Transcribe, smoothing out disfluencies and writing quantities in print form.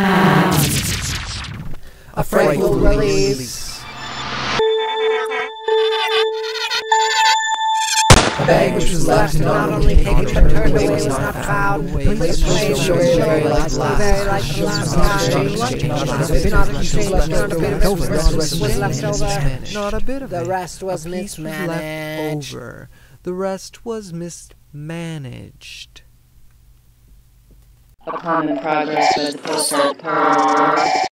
A frightful release. A bag which was left to not only taken but turned away was not found. Please place your very last not a bit of the rest was mismanaged. The rest was mismanaged. Upon the progress of the full-set pause.